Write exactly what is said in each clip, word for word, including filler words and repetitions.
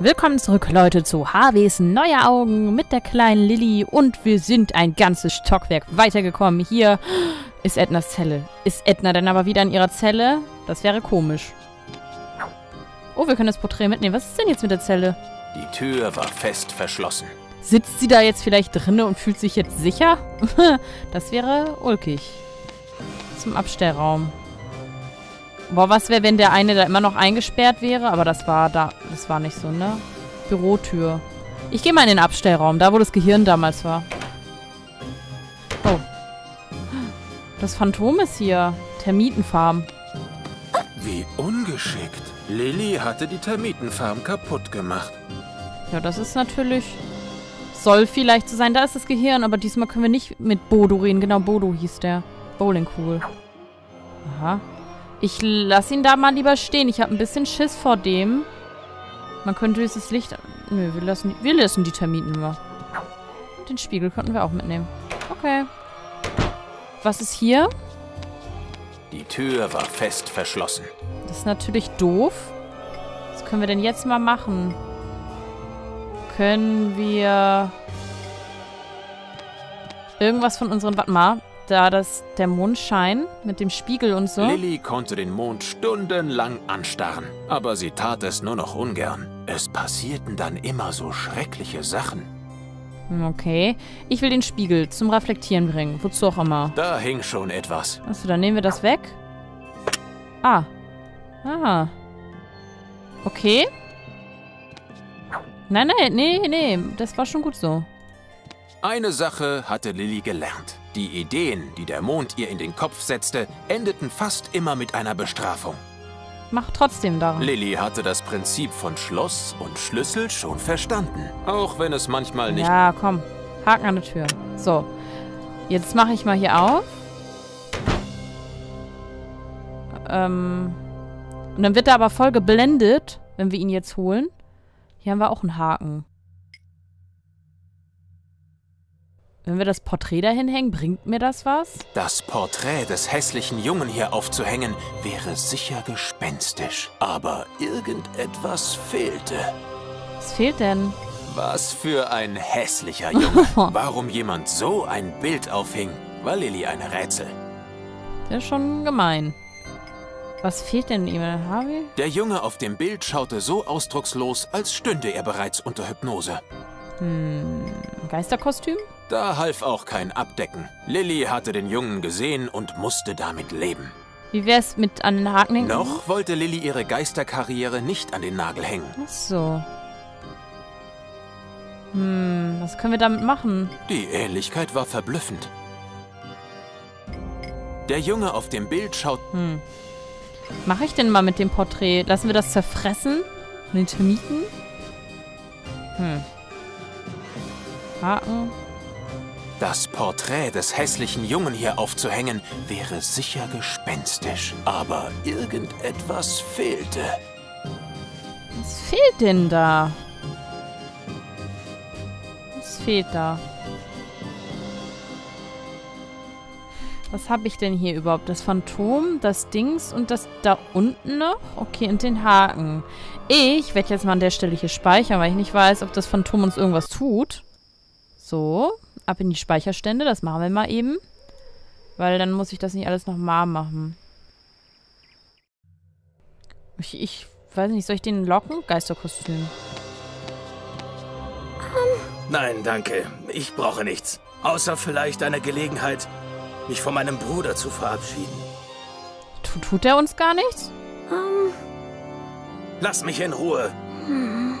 Willkommen zurück, Leute, zu Harveys Neue Augen mit der kleinen Lilly. Und wir sind ein ganzes Stockwerk weitergekommen. Hier ist Ednas Zelle. Ist Edna denn aber wieder in ihrer Zelle? Das wäre komisch. Oh, wir können das Porträt mitnehmen. Was ist denn jetzt mit der Zelle? Die Tür war fest verschlossen. Sitzt sie da jetzt vielleicht drinne und fühlt sich jetzt sicher? Das wäre ulkig. Zum Abstellraum. Boah, was wäre, wenn der eine da immer noch eingesperrt wäre? Aber das war da, das war nicht so, ne? Bürotür. Ich gehe mal in den Abstellraum, da wo das Gehirn damals war. Oh. Das Phantom ist hier. Termitenfarm. Wie ungeschickt. Lilly hatte die Termitenfarm kaputt gemacht. Ja, das ist natürlich... Soll vielleicht so sein. Da ist das Gehirn, aber diesmal können wir nicht mit Bodo reden. Genau, Bodo hieß der. Bowlingkugel. Aha. Ich lasse ihn da mal lieber stehen. Ich habe ein bisschen Schiss vor dem. Man könnte dieses Licht... Nö, wir lassen, wir lassen die Termiten immer. Den Spiegel konnten wir auch mitnehmen. Okay. Was ist hier? Die Tür war fest verschlossen. Das ist natürlich doof. Was können wir denn jetzt mal machen? Können wir... Irgendwas von unseren... Warte mal. Da das der Mondschein mit dem Spiegel und so. Lilly konnte den Mond stundenlang anstarren, aber sie tat es nur noch ungern. Es passierten dann immer so schreckliche Sachen. Okay. Ich will den Spiegel zum Reflektieren bringen, wozu auch immer. Da hing schon etwas. Achso, dann nehmen wir das weg. Ah. Ah. Okay. Nein, nein, nee, nee. Das war schon gut so. Eine Sache hatte Lilly gelernt. Die Ideen, die der Mond ihr in den Kopf setzte, endeten fast immer mit einer Bestrafung. Mach trotzdem daran. Lilly hatte das Prinzip von Schloss und Schlüssel schon verstanden. Auch wenn es manchmal nicht... Ja, komm. Haken an der Tür. So. Jetzt mache ich mal hier auf. Ähm. Und dann wird er aber voll geblendet, wenn wir ihn jetzt holen. Hier haben wir auch einen Haken. Wenn wir das Porträt dahin hängen, bringt mir das was? Das Porträt des hässlichen Jungen hier aufzuhängen, wäre sicher gespenstisch. Aber irgendetwas fehlte. Was fehlt denn? Was für ein hässlicher Junge. Warum jemand so ein Bild aufhing, war Lilly ein Rätsel. Das ist schon gemein. Was fehlt denn ihm, Harvey? Der Junge auf dem Bild schaute so ausdruckslos, als stünde er bereits unter Hypnose. Hm, Geisterkostüm? Da half auch kein Abdecken. Lilly hatte den Jungen gesehen und musste damit leben. Wie wär's mit an den Haken hängen? Noch wollte Lilly ihre Geisterkarriere nicht an den Nagel hängen. Ach so. Hm, was können wir damit machen? Die Ähnlichkeit war verblüffend. Der Junge auf dem Bild schaut... Hm. Mache ich denn mal mit dem Porträt? Lassen wir das zerfressen? Von den Termiten? Hm. Haken... Das Porträt des hässlichen Jungen hier aufzuhängen, wäre sicher gespenstisch. Aber irgendetwas fehlte. Was fehlt denn da? Was fehlt da? Was habe ich denn hier überhaupt? Das Phantom, das Dings und das da unten noch? Okay, und den Haken. Ich werde jetzt mal an der Stelle hier speichern, weil ich nicht weiß, ob das Phantom uns irgendwas tut. So, ab in die Speicherstände. Das machen wir mal eben. Weil dann muss ich das nicht alles nochmal machen. Ich, ich weiß nicht, soll ich den locken? Geisterkostüm. Nein, danke. Ich brauche nichts. Außer vielleicht eine Gelegenheit, mich von meinem Bruder zu verabschieden. Tut, tut er uns gar nichts? Um. Lass mich in Ruhe. Hm.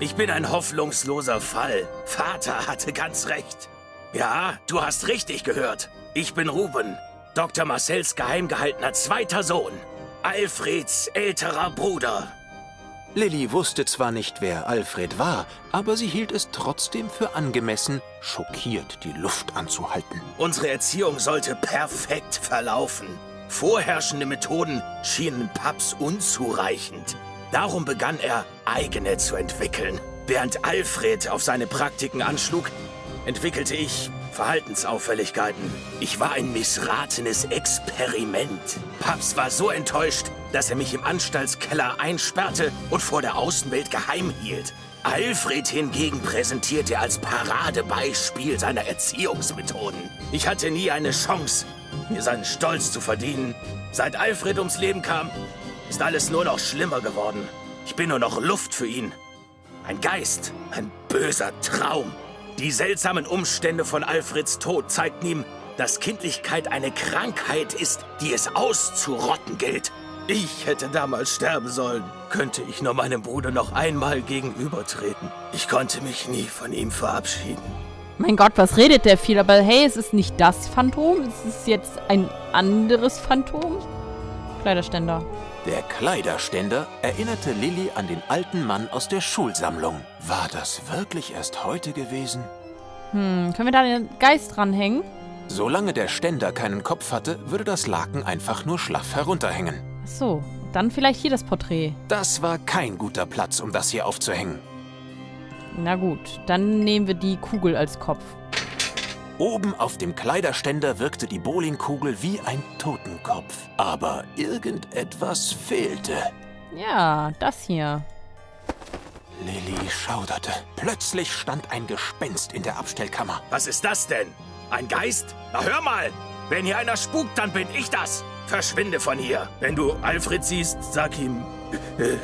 Ich bin ein hoffnungsloser Fall. Vater hatte ganz recht. Ja, du hast richtig gehört. Ich bin Ruben, Doktor Marcels geheim gehaltener zweiter Sohn. Alfreds älterer Bruder. Lilly wusste zwar nicht, wer Alfred war, aber sie hielt es trotzdem für angemessen, schockiert die Luft anzuhalten. Unsere Erziehung sollte perfekt verlaufen. Vorherrschende Methoden schienen Paps unzureichend. Darum begann er, eigene zu entwickeln. Während Alfred auf seine Praktiken anschlug, entwickelte ich Verhaltensauffälligkeiten. Ich war ein missratenes Experiment. Paps war so enttäuscht, dass er mich im Anstaltskeller einsperrte und vor der Außenwelt geheim hielt. Alfred hingegen präsentierte als Paradebeispiel seiner Erziehungsmethoden. Ich hatte nie eine Chance, mir seinen Stolz zu verdienen. Seit Alfred ums Leben kam, ist alles nur noch schlimmer geworden. Ich bin nur noch Luft für ihn. Ein Geist, ein böser Traum. Die seltsamen Umstände von Alfreds Tod zeigten ihm, dass Kindlichkeit eine Krankheit ist, die es auszurotten gilt. Ich hätte damals sterben sollen. Könnte ich nur meinem Bruder noch einmal gegenübertreten. Ich konnte mich nie von ihm verabschieden. Mein Gott, was redet der viel? Aber hey, es ist nicht das Phantom. Es ist jetzt ein anderes Phantom. Kleiderständer. Der Kleiderständer erinnerte Lilly an den alten Mann aus der Schulsammlung. War das wirklich erst heute gewesen? Hm, können wir da den Geist dranhängen? Solange der Ständer keinen Kopf hatte, würde das Laken einfach nur schlaff herunterhängen. Ach so, dann vielleicht hier das Porträt. Das war kein guter Platz, um das hier aufzuhängen. Na gut, dann nehmen wir die Kugel als Kopf. Oben auf dem Kleiderständer wirkte die Bowlingkugel wie ein Totenkopf. Aber irgendetwas fehlte. Ja, das hier. Lilly schauderte. Plötzlich stand ein Gespenst in der Abstellkammer. Was ist das denn? Ein Geist? Na hör mal! Wenn hier einer spukt, dann bin ich das! Verschwinde von hier! Wenn du Alfred siehst, sag ihm... Äh, äh,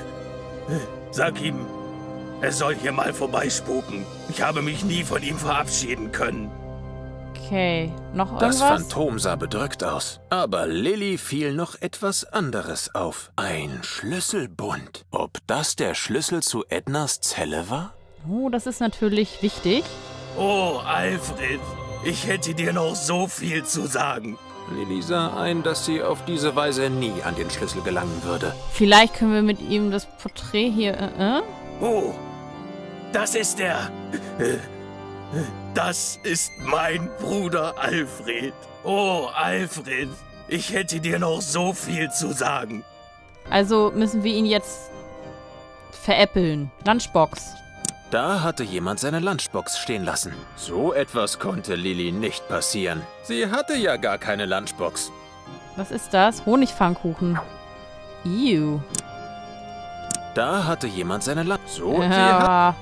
sag ihm, er soll hier mal vorbeispuken. Ich habe mich nie von ihm verabschieden können. Okay, noch irgendwas? Das Phantom sah bedrückt aus, aber Lilly fiel noch etwas anderes auf. Ein Schlüsselbund. Ob das der Schlüssel zu Ednas Zelle war? Oh, das ist natürlich wichtig. Oh, Alfred, ich hätte dir noch so viel zu sagen. Lilly sah ein, dass sie auf diese Weise nie an den Schlüssel gelangen würde. Vielleicht können wir mit ihm das Porträt hier... Äh, äh? Oh, das ist der... Äh, äh. Das ist mein Bruder Alfred. Oh, Alfred, ich hätte dir noch so viel zu sagen. Also müssen wir ihn jetzt veräppeln. Lunchbox. Da hatte jemand seine Lunchbox stehen lassen. So etwas konnte Lilly nicht passieren. Sie hatte ja gar keine Lunchbox. Was ist das? Honigpfannkuchen. Ew. Da hatte jemand seine Lunchbox. So ja.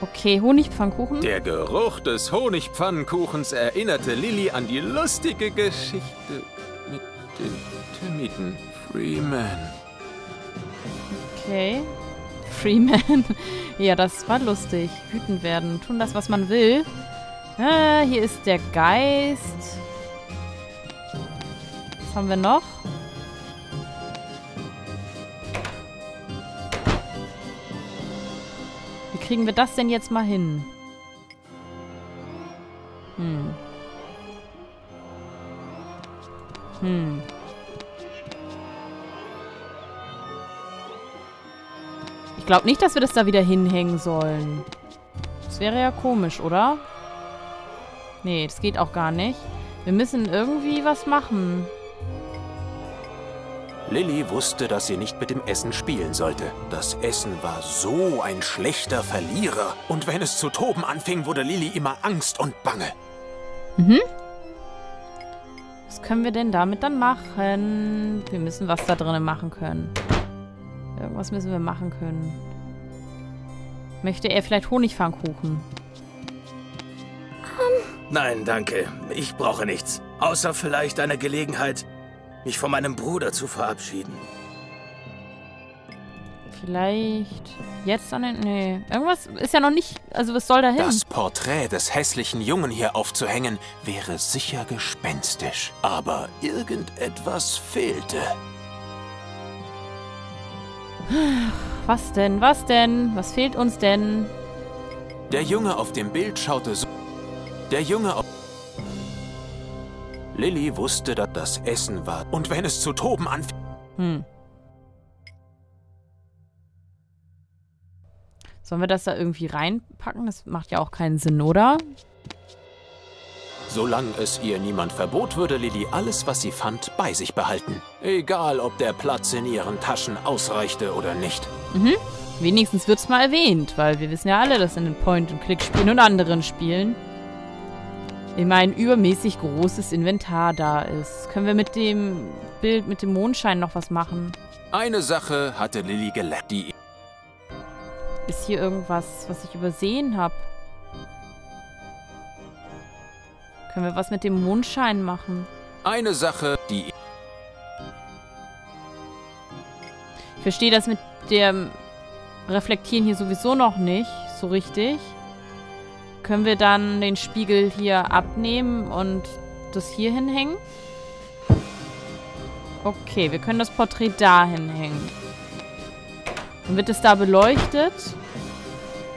Okay, Honigpfannkuchen. Der Geruch des Honigpfannkuchens erinnerte Lilly an die lustige Geschichte mit den Termiten. Freeman. Okay. Freeman. Ja, das war lustig. Wütend werden. Tun das, was man will. Ah, hier ist der Geist. Was haben wir noch? Kriegen wir das denn jetzt mal hin? Hm. Hm. Ich glaube nicht, dass wir das da wieder hinhängen sollen. Das wäre ja komisch, oder? Nee, das geht auch gar nicht. Wir müssen irgendwie was machen. Lilly wusste, dass sie nicht mit dem Essen spielen sollte. Das Essen war so ein schlechter Verlierer. Und wenn es zu toben anfing, wurde Lilly immer Angst und Bange. Mhm. Was können wir denn damit dann machen? Wir müssen was da drinnen machen können. Irgendwas müssen wir machen können. Möchte er vielleicht Honigpfannkuchen? Nein, danke. Ich brauche nichts. Außer vielleicht eine Gelegenheit... mich von meinem Bruder zu verabschieden. Vielleicht jetzt an den... Nee, irgendwas ist ja noch nicht... Also was soll da hin? Das Porträt des hässlichen Jungen hier aufzuhängen, wäre sicher gespenstisch. Aber irgendetwas fehlte. Was denn? Was denn? Was fehlt uns denn? Der Junge auf dem Bild schaute so... Der Junge auf... Lilly wusste, dass das Essen war. Und wenn es zu toben anfing... Hm. Sollen wir das da irgendwie reinpacken? Das macht ja auch keinen Sinn, oder? Solange es ihr niemand verbot, würde Lilly alles, was sie fand, bei sich behalten. Egal, ob der Platz in ihren Taschen ausreichte oder nicht. Mhm. Wenigstens wird's mal erwähnt, weil wir wissen ja alle, dass in den Point-and-Click-Spielen und anderen Spielen immer ein übermäßig großes Inventar da ist. Können wir mit dem Bild, mit dem Mondschein noch was machen? Eine Sache hatte Lilly gelernt. Die ist hier irgendwas, was ich übersehen habe? Können wir was mit dem Mondschein machen? Eine Sache, die... Ich verstehe das mit dem Reflektieren hier sowieso noch nicht so richtig. Können wir dann den Spiegel hier abnehmen und das hier hinhängen? Okay, wir können das Porträt da hinhängen. Dann wird es da beleuchtet.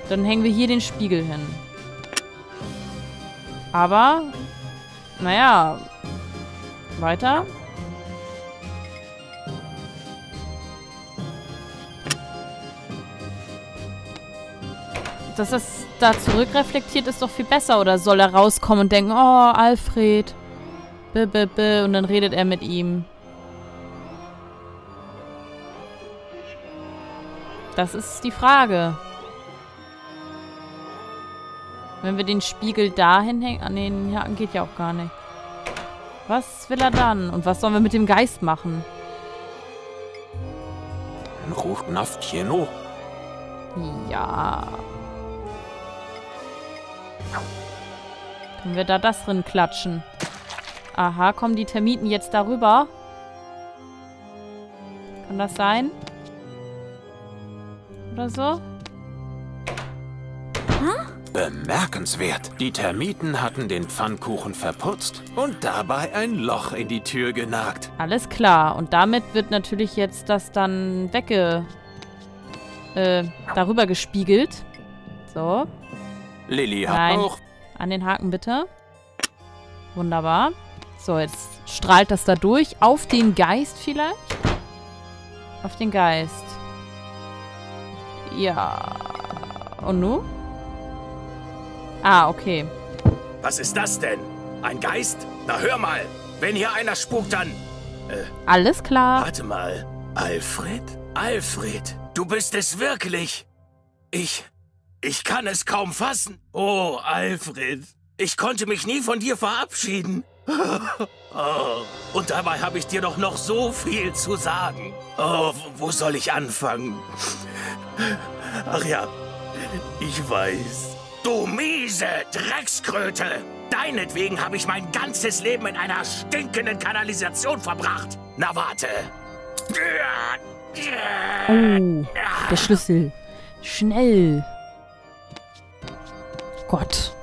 Dann hängen wir hier den Spiegel hin. Aber, naja, weiter. Dass das da zurückreflektiert, ist doch viel besser. Oder soll er rauskommen und denken, oh, Alfred. B -b -b. Und dann redet er mit ihm. Das ist die Frage. Wenn wir den Spiegel dahin hängen... Ah, nee, ja, geht ja auch gar nicht. Was will er dann? Und was sollen wir mit dem Geist machen? Ja. Können wir da das drin klatschen? Aha, kommen die Termiten jetzt darüber? Kann das sein? Oder so? Hm? Bemerkenswert. Die Termiten hatten den Pfannkuchen verputzt und dabei ein Loch in die Tür genagt. Alles klar. Und damit wird natürlich jetzt das dann wegge... Äh, darüber gespiegelt. So. Lilly hat auch... An den Haken bitte. Wunderbar. So, jetzt strahlt das da durch. Auf den Geist vielleicht? Auf den Geist. Ja. Und nun? Ah, okay. Was ist das denn? Ein Geist? Na hör mal, wenn hier einer spukt, dann... Äh, Alles klar. Warte mal, Alfred? Alfred, du bist es wirklich. Ich... ich kann es kaum fassen. Oh, Alfred, ich konnte mich nie von dir verabschieden. Oh, und dabei habe ich dir doch noch so viel zu sagen. Oh, wo soll ich anfangen? Ach ja, ich weiß... Du miese Dreckskröte! Deinetwegen habe ich mein ganzes Leben in einer stinkenden Kanalisation verbracht. Na warte. Oh, der Schlüssel. Schnell. Gott.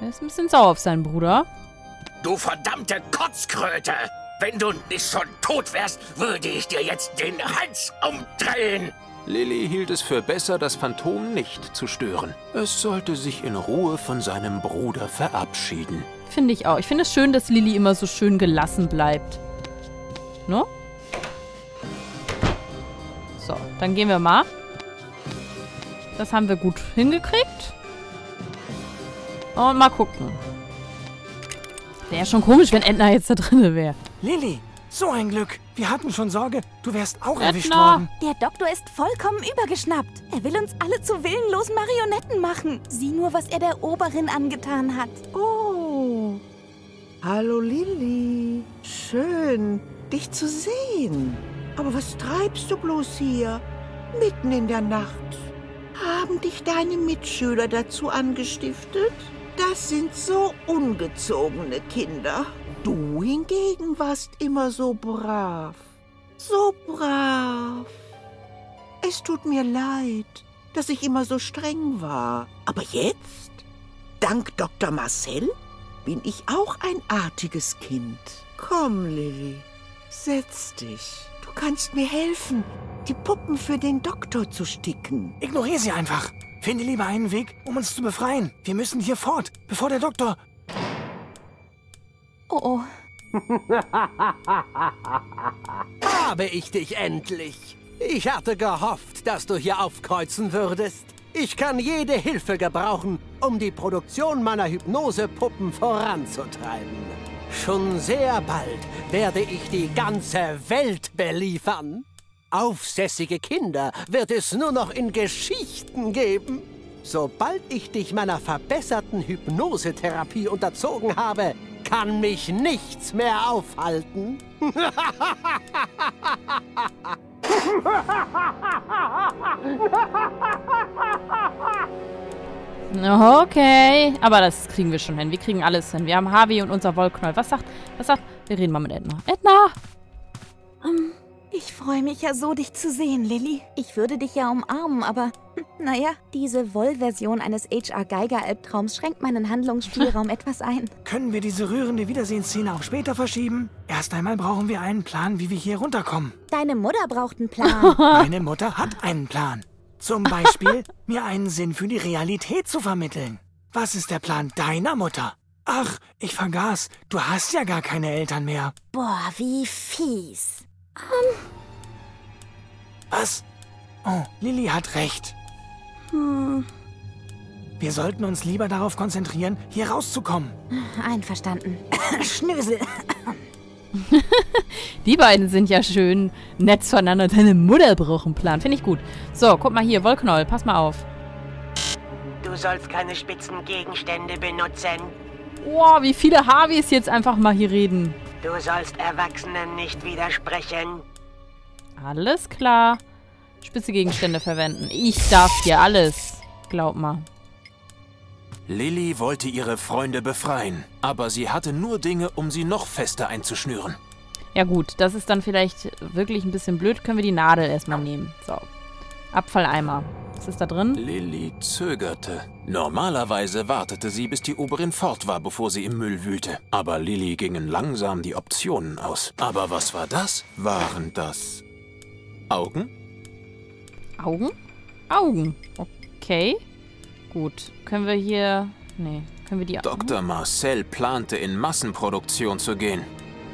Er ist ein bisschen sauer auf seinen Bruder. Du verdammte Kotzkröte! Wenn du nicht schon tot wärst, würde ich dir jetzt den Hals umdrehen. Lilly hielt es für besser, das Phantom nicht zu stören. Es sollte sich in Ruhe von seinem Bruder verabschieden. Finde ich auch. Ich finde es schön, dass Lilly immer so schön gelassen bleibt. Ne? So, dann gehen wir mal. Das haben wir gut hingekriegt. Und mal gucken. Wäre schon komisch, wenn Edna jetzt da drin wäre. Lilly! So ein Glück. Wir hatten schon Sorge, du wärst auch Edna. Erwischt worden. Der Doktor ist vollkommen übergeschnappt. Er will uns alle zu willenlosen Marionetten machen. Sieh nur, was er der Oberin angetan hat. Oh. Hallo Lilly. Schön, dich zu sehen. Aber was treibst du bloß hier? Mitten in der Nacht. Haben dich deine Mitschüler dazu angestiftet? Das sind so ungezogene Kinder. Du hingegen warst immer so brav. So brav. Es tut mir leid, dass ich immer so streng war. Aber jetzt, dank Doktor Marcel, bin ich auch ein artiges Kind. Komm, Lilly, setz dich. Du kannst mir helfen, die Puppen für den Doktor zu sticken. Ignoriere sie einfach. Finde lieber einen Weg, um uns zu befreien. Wir müssen hier fort, bevor der Doktor... Oh, oh. Habe ich dich endlich. Ich hatte gehofft, dass du hier aufkreuzen würdest. Ich kann jede Hilfe gebrauchen, um die Produktion meiner Hypnosepuppen voranzutreiben. Schon sehr bald werde ich die ganze Welt beliefern. Aufsässige Kinder wird es nur noch in Geschichten geben. Sobald ich dich meiner verbesserten Hypnosetherapie unterzogen habe, kann mich nichts mehr aufhalten. Okay, aber das kriegen wir schon hin. Wir kriegen alles hin. Wir haben Harvey und unser Wollknäuel. Was sagt, was sagt? Wir reden mal mit Edna. Edna! Um, ich freue mich ja so, dich zu sehen, Lilly. Ich würde dich ja umarmen, aber naja, diese Woll-Version eines H R Geiger-Albtraums schränkt meinen Handlungsspielraum etwas ein. Können wir diese rührende Wiedersehensszene auch später verschieben? Erst einmal brauchen wir einen Plan, wie wir hier runterkommen. Deine Mutter braucht einen Plan. Meine Mutter hat einen Plan. Zum Beispiel, mir einen Sinn für die Realität zu vermitteln. Was ist der Plan deiner Mutter? Ach, ich vergaß. Du hast ja gar keine Eltern mehr. Boah, wie fies. Um. Was? Oh, Lilly hat recht. Hm. Wir sollten uns lieber darauf konzentrieren, hier rauszukommen. Einverstanden. Schnösel. Die beiden sind ja schön nett zueinander. Deine Mutter braucht einen Plan. Finde ich gut. So, guck mal hier, Wollknäuel, pass mal auf. Du sollst keine spitzen Gegenstände benutzen. Wow, wie viele Harveys jetzt einfach mal hier reden. Du sollst Erwachsenen nicht widersprechen. Alles klar. Spitze Gegenstände verwenden. Ich darf hier alles. Glaub mal. Lilly wollte ihre Freunde befreien, aber sie hatte nur Dinge, um sie noch fester einzuschnüren. Ja gut, das ist dann vielleicht wirklich ein bisschen blöd. Können wir die Nadel erstmal nehmen. So, Abfalleimer. Was ist da drin? Lilly zögerte. Normalerweise wartete sie, bis die Oberin fort war, bevor sie im Müll wühlte. Aber Lilly gingen langsam die Optionen aus. Aber was war das? Waren das Augen? Augen? Augen. Okay. Gut, können wir hier... Nee, können wir die... Doktor Marcel plante, in Massenproduktion zu gehen.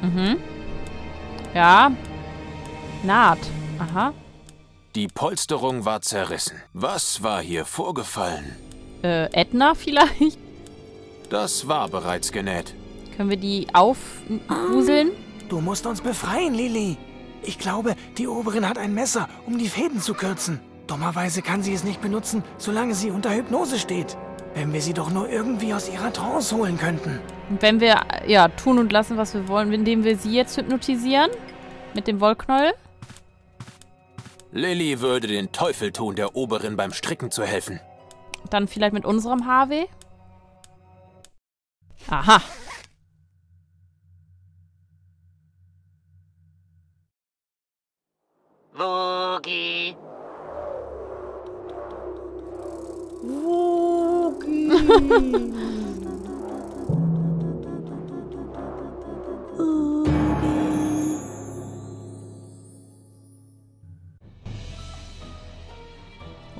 Mhm. Ja. Naht. Aha. Die Polsterung war zerrissen. Was war hier vorgefallen? Äh, Edna vielleicht? Das war bereits genäht. Können wir die aufwuseln? Du musst uns befreien, Lilly. Ich glaube, die Oberin hat ein Messer, um die Fäden zu kürzen. Dummerweise kann sie es nicht benutzen, solange sie unter Hypnose steht. Wenn wir sie doch nur irgendwie aus ihrer Trance holen könnten. Und wenn wir, ja, tun und lassen, was wir wollen, indem wir sie jetzt hypnotisieren? Mit dem Wollknäuel? Lilly würde den Teufel tun, der Oberin beim Stricken zu helfen. Dann vielleicht mit unserem Harvey? Aha. Woogie. Woogie.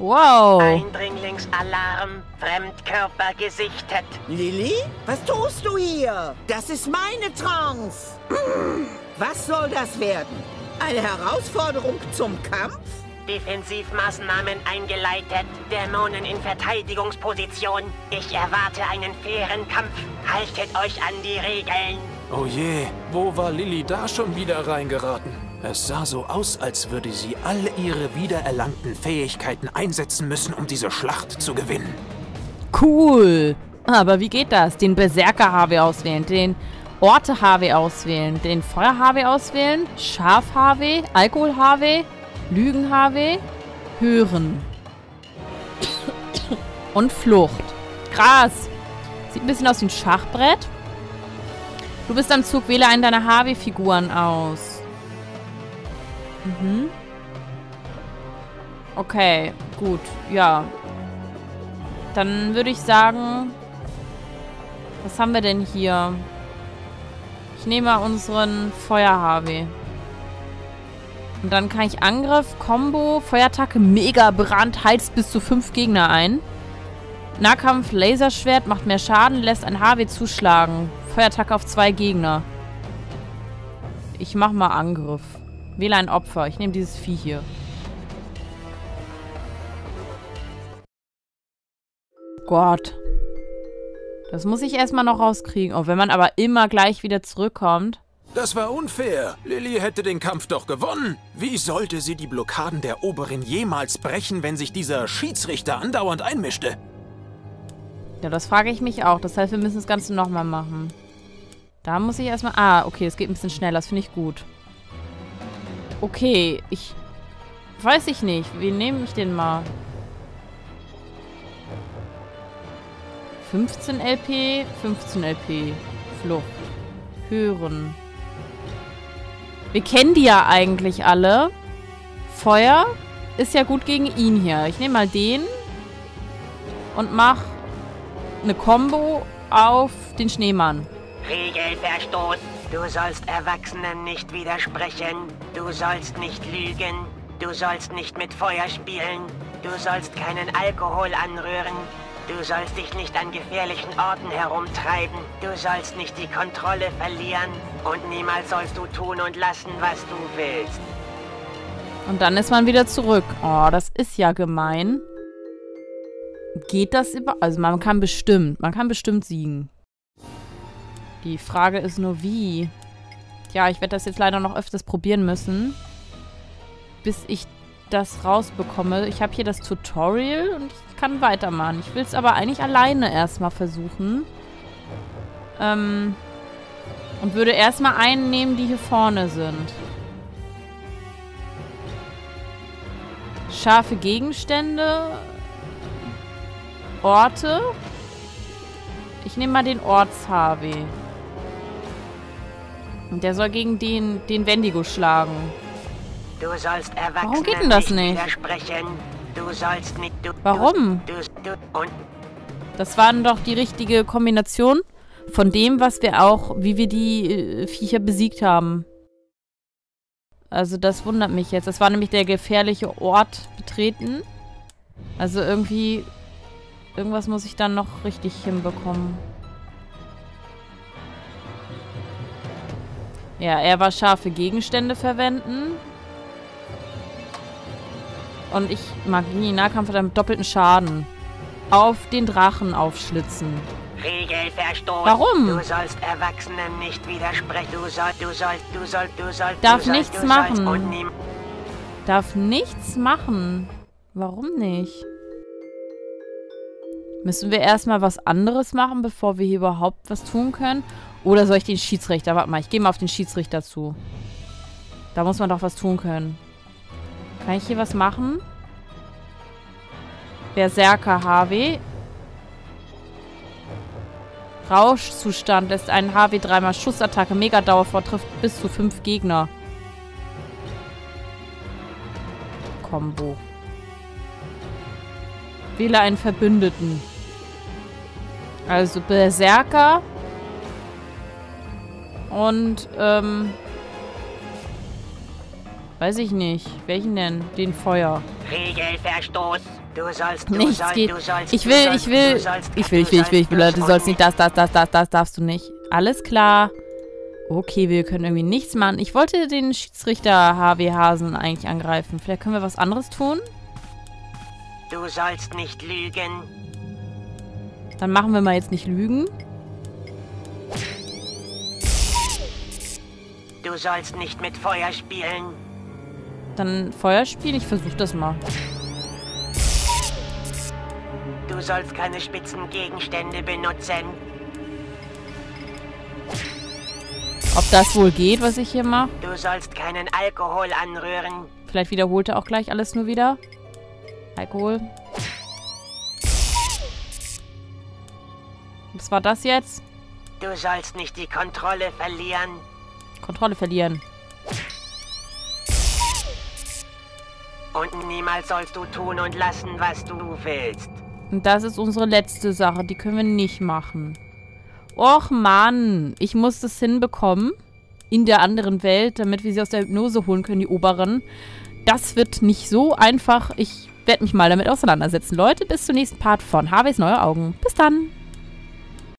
Wow. Eindringlingsalarm. Fremdkörper gesichtet. Lilly? Was tust du hier? Das ist meine Trance. Was soll das werden? Eine Herausforderung zum Kampf? Defensivmaßnahmen eingeleitet. Dämonen in Verteidigungsposition. Ich erwarte einen fairen Kampf. Haltet euch an die Regeln. Oh je, wo war Lilly da schon wieder reingeraten? Es sah so aus, als würde sie alle ihre wiedererlangten Fähigkeiten einsetzen müssen, um diese Schlacht zu gewinnen. Cool. Aber wie geht das? Den Berserker-H W auswählen, den Orte-H W auswählen, den Feuer-H W auswählen, Schaf-H W, Alkohol-H W... Lügen, H W, Hören und Flucht. Krass. Sieht ein bisschen aus wie ein Schachbrett. Du bist am Zug, wähle einen deiner H W-Figuren aus. Mhm. Okay, gut, ja. Dann würde ich sagen, was haben wir denn hier? Ich nehme mal unseren Feuer-H W. Und dann kann ich Angriff, Combo, Feuerattacke, Mega-Brand, heizt bis zu fünf Gegner ein. Nahkampf, Laserschwert, macht mehr Schaden, lässt ein H W zuschlagen. Feuerattacke auf zwei Gegner. Ich mach mal Angriff. Wähle ein Opfer. Ich nehme dieses Vieh hier. Gott. Das muss ich erstmal noch rauskriegen. Oh, wenn man aber immer gleich wieder zurückkommt. Das war unfair. Lilly hätte den Kampf doch gewonnen. Wie sollte sie die Blockaden der Oberin jemals brechen, wenn sich dieser Schiedsrichter andauernd einmischte? Ja, das frage ich mich auch. Das heißt, wir müssen das Ganze nochmal machen. Da muss ich erstmal... Ah, okay, es geht ein bisschen schneller. Das finde ich gut. Okay, ich... Weiß ich nicht. Wie nehme ich den mal? fünfzehn L P? fünfzehn L P. Flucht. Hören. Wir kennen die ja eigentlich alle. Feuer ist ja gut gegen ihn hier. Ich nehme mal den und mach eine Combo auf den Schneemann. Regelverstoß. Du sollst Erwachsenen nicht widersprechen. Du sollst nicht lügen. Du sollst nicht mit Feuer spielen. Du sollst keinen Alkohol anrühren. Du sollst dich nicht an gefährlichen Orten herumtreiben. Du sollst nicht die Kontrolle verlieren. Und niemals sollst du tun und lassen, was du willst. Und dann ist man wieder zurück. Oh, das ist ja gemein. Geht das über... Also man kann bestimmt, man kann bestimmt siegen. Die Frage ist nur, wie. Ja, ich werde das jetzt leider noch öfters probieren müssen. Bis ich... das rausbekomme. Ich habe hier das Tutorial und ich kann weitermachen. Ich will es aber eigentlich alleine erstmal versuchen. Ähm, und würde erstmal einen nehmen, die hier vorne sind. Scharfe Gegenstände. Orte. Ich nehme mal den Orts-H W. Und der soll gegen den, den Wendigo schlagen. Du sollst Erwachsenen Warum geht denn das nicht? Du sollst nicht du, Warum? Du, du, und das waren doch die richtige Kombination von dem, was wir auch, wie wir die äh, Viecher besiegt haben. Also das wundert mich jetzt. Das war nämlich der gefährliche Ort betreten. Also irgendwie, irgendwas muss ich dann noch richtig hinbekommen. Ja, er war scharfe Gegenstände verwenden. Und ich mag nie Nahkampf mit einem doppelten Schaden. Auf den Drachen aufschlitzen. Regelverstoß. Warum? Du sollst Erwachsenen nicht widersprechen. Du sollst, du sollst, du sollst, du sollst. Darf du nichts sollst, machen. Darf nichts machen. Warum nicht? Müssen wir erstmal was anderes machen, bevor wir hier überhaupt was tun können? Oder soll ich den Schiedsrichter? Warte mal, ich gehe mal auf den Schiedsrichter zu. Da muss man doch was tun können. Kann ich hier was machen? Berserker H W. Rauschzustand lässt einen H W dreimal Schussattacke. Megadauer vortrifft bis zu fünf Gegner. Combo. Wähle einen Verbündeten. Also Berserker. Und, ähm... weiß ich nicht. Welchen denn? Den Feuer. Regelverstoß. Du sollst, du Nichts soll, geht. Du sollst, ich will, ich will, du sollst, ich will, ich will, ich will, ich will, Leute, du sollst nicht das, das, das, das, das darfst du nicht. Alles klar. Okay, wir können irgendwie nichts machen. Ich wollte den Schiedsrichter H W Hasen eigentlich angreifen. Vielleicht können wir was anderes tun? Du sollst nicht lügen. Dann machen wir mal jetzt nicht lügen. Du sollst nicht mit Feuer spielen. Dann Feuer spielen? Ich versuche das mal. Du sollst keine spitzen Gegenstände benutzen. Ob das wohl geht, was ich hier mache? Du sollst keinen Alkohol anrühren. Vielleicht wiederholt er auch gleich alles nur wieder. Alkohol. Was war das jetzt? Du sollst nicht die Kontrolle verlieren. Kontrolle verlieren. Und niemals sollst du tun und lassen, was du willst. Und das ist unsere letzte Sache. Die können wir nicht machen. Och, Mann. Ich muss das hinbekommen. In der anderen Welt, damit wir sie aus der Hypnose holen können, die Oberen. Das wird nicht so einfach. Ich werde mich mal damit auseinandersetzen. Leute, bis zum nächsten Part von Harveys Neue Augen. Bis dann.